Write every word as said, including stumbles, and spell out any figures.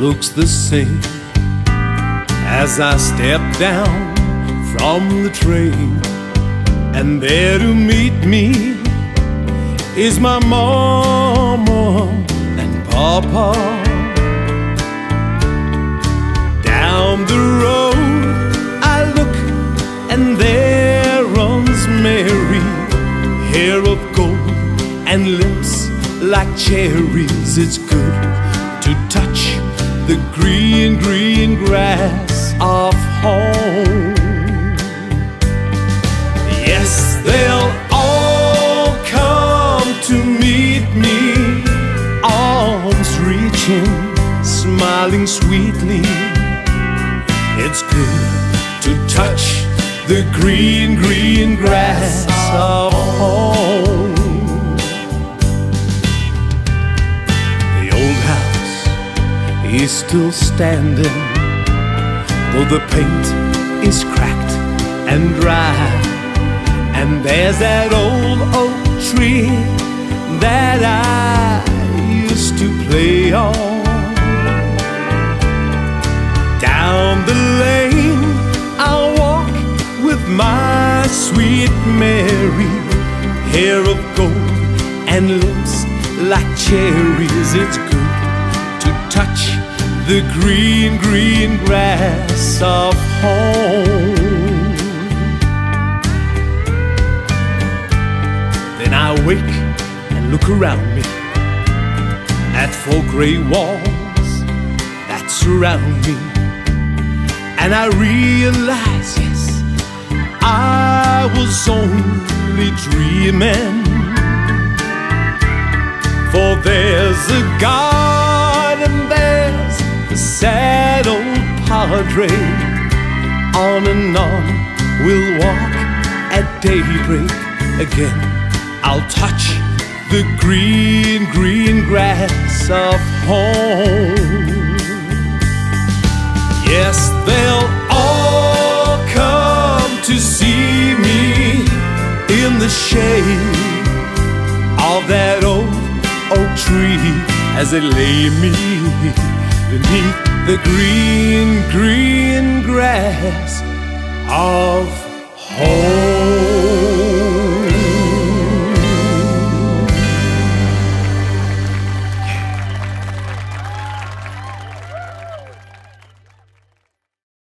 looks the same as I step down from the train. And there to meet me is my mama and papa. Down the road I look, and there runs Mary, hair of gold and lips like cherries. It's good to touch the green, green grass of home. Yes, they'll all come to meet me, arms reaching, smiling sweetly. It's good to touch the green, green grass of home. The old house is still standing, though the paint is cracked and dry. And there's that old oak tree that I used to play on. Down the lane I'll walk with my sweet Mary, hair of gold and lips like cherries. It's good to touch the green, green grass of home. I wake and look around me at four grey walls that surround me, and I realize, yes, I was only dreaming. For there's a garden, there's the sad old padre. On and on we'll walk at daybreak again. I'll touch the green, green grass of home. Yes, they'll all come to see me in the shade of that old oak tree as they lay me beneath the green, green grass of home.